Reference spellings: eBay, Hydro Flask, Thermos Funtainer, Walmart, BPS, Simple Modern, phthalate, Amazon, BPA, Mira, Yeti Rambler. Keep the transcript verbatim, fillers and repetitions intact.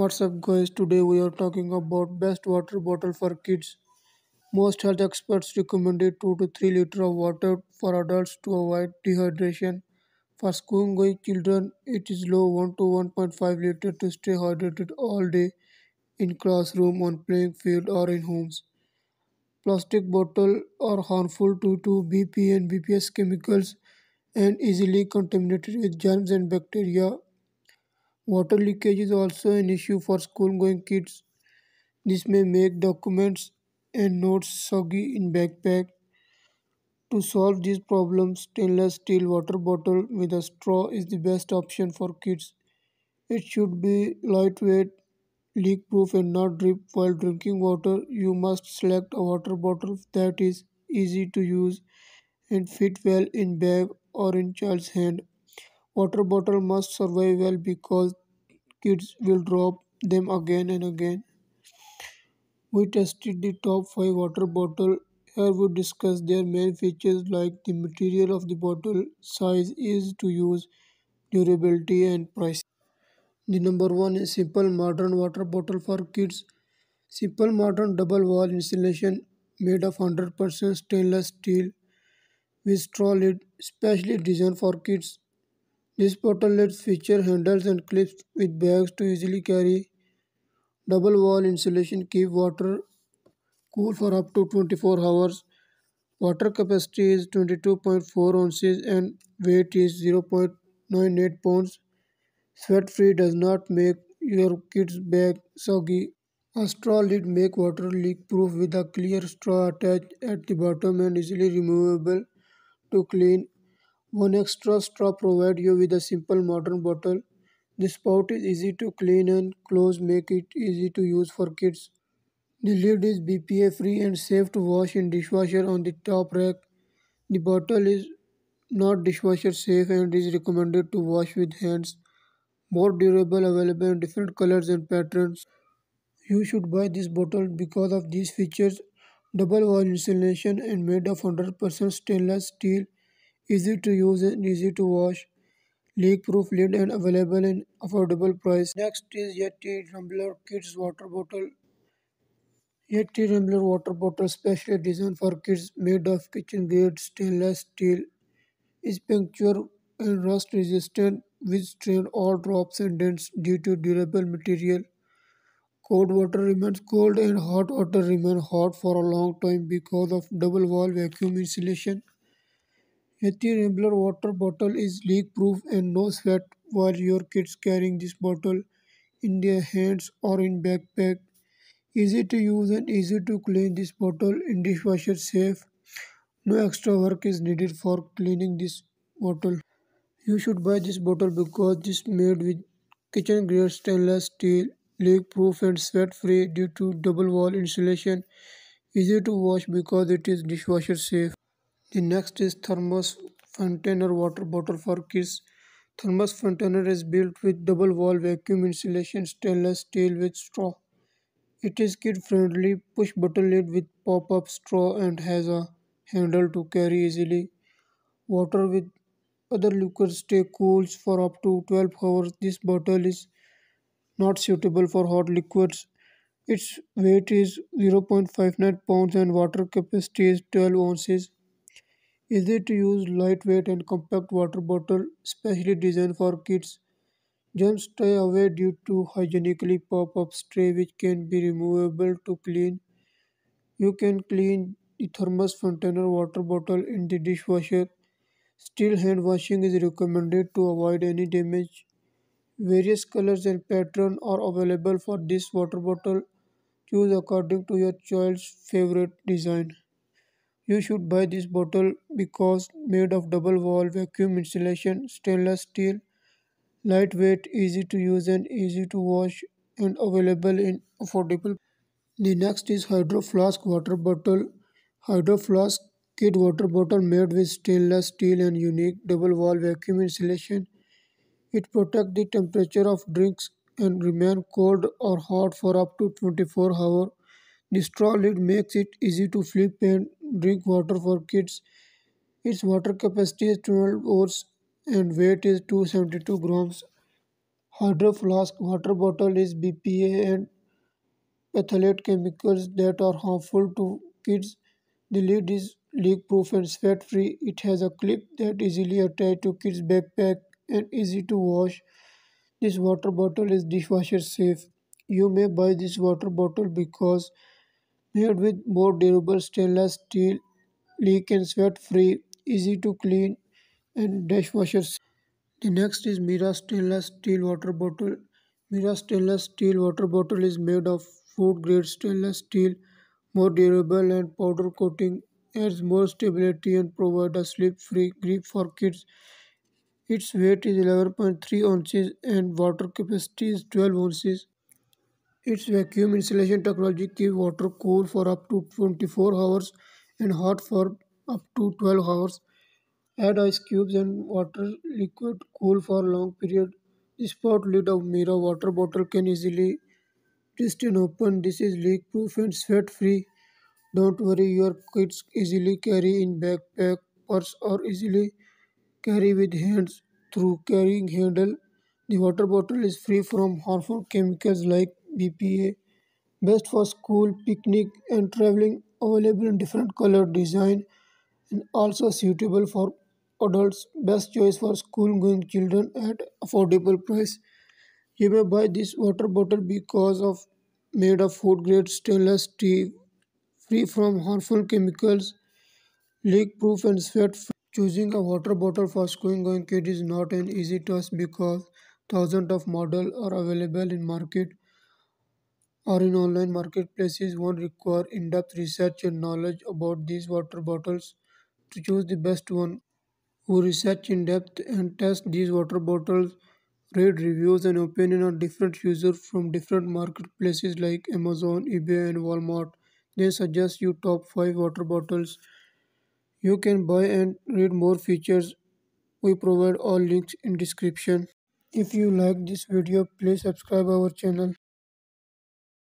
What's up guys, today we are talking about best water bottle for kids. Most health experts recommend two to three liters of water for adults to avoid dehydration. For school-going children, it is low one to one point five liters to stay hydrated all day in classroom, on playing field or in homes. Plastic bottles are harmful due to B P A and B P S chemicals and easily contaminated with germs and bacteria. Water leakage is also an issue for school-going kids. This may make documents and notes soggy in backpack. To solve these problems, stainless steel water bottle with a straw is the best option for kids. It should be lightweight, leak-proof and not drip. While drinking water, you must select a water bottle that is easy to use and fit well in bag or in child's hand. Water bottle must survive well because kids will drop them again and again. We tested the top five water bottle. Here we discuss their main features like the material of the bottle, size, ease to use, durability and price. The number one is Simple Modern water bottle for kids. Simple Modern double wall insulation made of one hundred percent stainless steel with straw lid, specially designed for kids. This bottle lids feature handles and clips with bags to easily carry. Double wall insulation keeps water cool for up to twenty-four hours. Water capacity is twenty-two point four ounces and weight is zero point nine eight pounds. Sweat free, does not make your kid's bag soggy. A straw lid makes water leak proof with a clear straw attached at the bottom and easily removable to clean. One extra straw provides you with a Simple Modern bottle. The spout is easy to clean and close, make it easy to use for kids. The lid is B P A free and safe to wash in dishwasher on the top rack. The bottle is not dishwasher safe and is recommended to wash with hands. More durable, available in different colors and patterns. You should buy this bottle because of these features. Double wall insulation and made of one hundred percent stainless steel. Easy to use and easy to wash. Leak-proof lid and available in affordable price. Next is Yeti Rambler Kids Water Bottle. Yeti Rambler water bottle, specially designed for kids, made of kitchen-grade stainless steel, is puncture and rust-resistant, which strain all drops and dents due to durable material. Cold water remains cold and hot water remains hot for a long time because of double-wall vacuum insulation. Yeti Rambler water bottle is leak-proof and no sweat while your kids carrying this bottle in their hands or in backpack. Easy to use and easy to clean, this bottle in dishwasher safe. No extra work is needed for cleaning this bottle. You should buy this bottle because this made with kitchen-grade stainless steel, leak-proof and sweat-free due to double-wall insulation. Easy to wash because it is dishwasher safe. The next is Thermos Funtainer water bottle for kids. Thermos Funtainer is built with double wall vacuum insulation, stainless steel with straw. It is kid friendly, push button lid with pop up straw and has a handle to carry easily. Water with other liquors stay cool for up to twelve hours. This bottle is not suitable for hot liquids. Its weight is zero point five nine pounds and water capacity is twelve ounces. Easy to use, lightweight and compact water bottle, specially designed for kids. Germs stay away due to hygienically pop-up tray which can be removable to clean. You can clean the Thermos Funtainer water bottle in the dishwasher. Still hand washing is recommended to avoid any damage. Various colors and patterns are available for this water bottle. Choose according to your child's favorite design. You should buy this bottle because made of double wall vacuum insulation, stainless steel, lightweight, easy to use and easy to wash and available in affordable. The next is Hydro Flask water bottle. Hydro Flask kid water bottle made with stainless steel and unique double wall vacuum insulation. It protects the temperature of drinks and remain cold or hot for up to twenty-four hours. The straw lid makes it easy to flip and drink water for kids. Its water capacity is twelve ounces and weight is two hundred seventy-two grams. Hydro Flask water bottle is B P A and phthalate chemicals that are harmful to kids. The lid is leak-proof and sweat-free. It has a clip that easily attached to kids' backpack and easy to wash. This water bottle is dishwasher safe. You may buy this water bottle because made with more durable stainless steel, leak and sweat-free, easy to clean and dishwasher safe. The next is Mira stainless steel water bottle. Mira stainless steel water bottle is made of food-grade stainless steel, more durable and powder coating, adds more stability and provides a slip-free grip for kids. Its weight is eleven point three ounces and water capacity is twelve ounces. Its vacuum insulation technology keeps water cool for up to twenty-four hours and hot for up to twelve hours. Add ice cubes and water liquid cool for long period. The spout lid of Mira water bottle can easily twist and open. This is leak-proof and sweat-free. Don't worry, your kids easily carry in backpack, purse or easily carry with hands through carrying handle. The water bottle is free from harmful chemicals like B P A. Best for school, picnic and traveling. Available in different color design and also suitable for adults. Best choice for school going children at affordable price. You may buy this water bottle because of made of food grade stainless steel, free from harmful chemicals, leak-proof and sweat-free. Choosing a water bottle for school-going kid is not an easy task because thousands of models are available in market or in online marketplaces. One requires in-depth research and knowledge about these water bottles to choose the best one. Who research in depth and test these water bottles, read reviews and opinion on different users from different marketplaces like Amazon, eBay and Walmart. They suggest you top five water bottles you can buy and read more features. We provide all links in description. If you like this video, please subscribe our channel.